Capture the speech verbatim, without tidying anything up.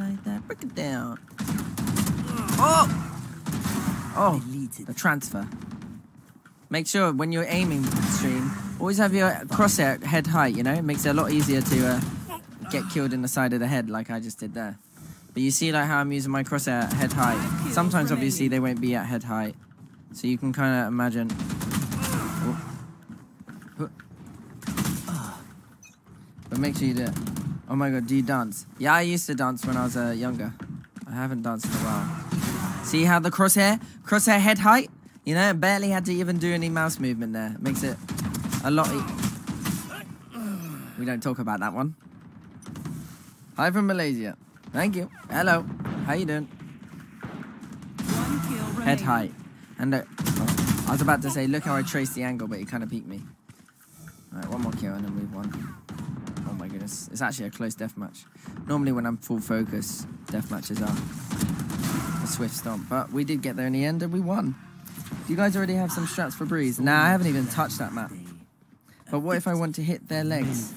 hard like that? Break it down. Oh! Oh, the transfer. Make sure when you're aiming stream, always have your crosshair head height, you know? It makes it a lot easier to uh, get killed in the side of the head like I just did there. But you see like how I'm using my crosshair at head height. Sometimes obviously they won't be at head height. So you can kind of imagine. But make sure you do it. Oh my god, do you dance? Yeah, I used to dance when I was uh, younger. I haven't danced in a while. See how the crosshair? Crosshair head height? You know, barely had to even do any mouse movement there. It makes it a lot e- We don't talk about that one. Hi from Malaysia. Thank you. Hello. How you doing? One kill head height. And uh, oh, I was about to say, look how I traced the angle, but it kind of peeked me. Alright, one more kill and then move on. Oh my goodness. It's actually a close deathmatch. Normally when I'm full focus, deathmatches are a swift stomp. But we did get there in the end and we won. Do you guys already have some strats for Breeze? Nah, I haven't even touched that map. But what if I want to hit their legs?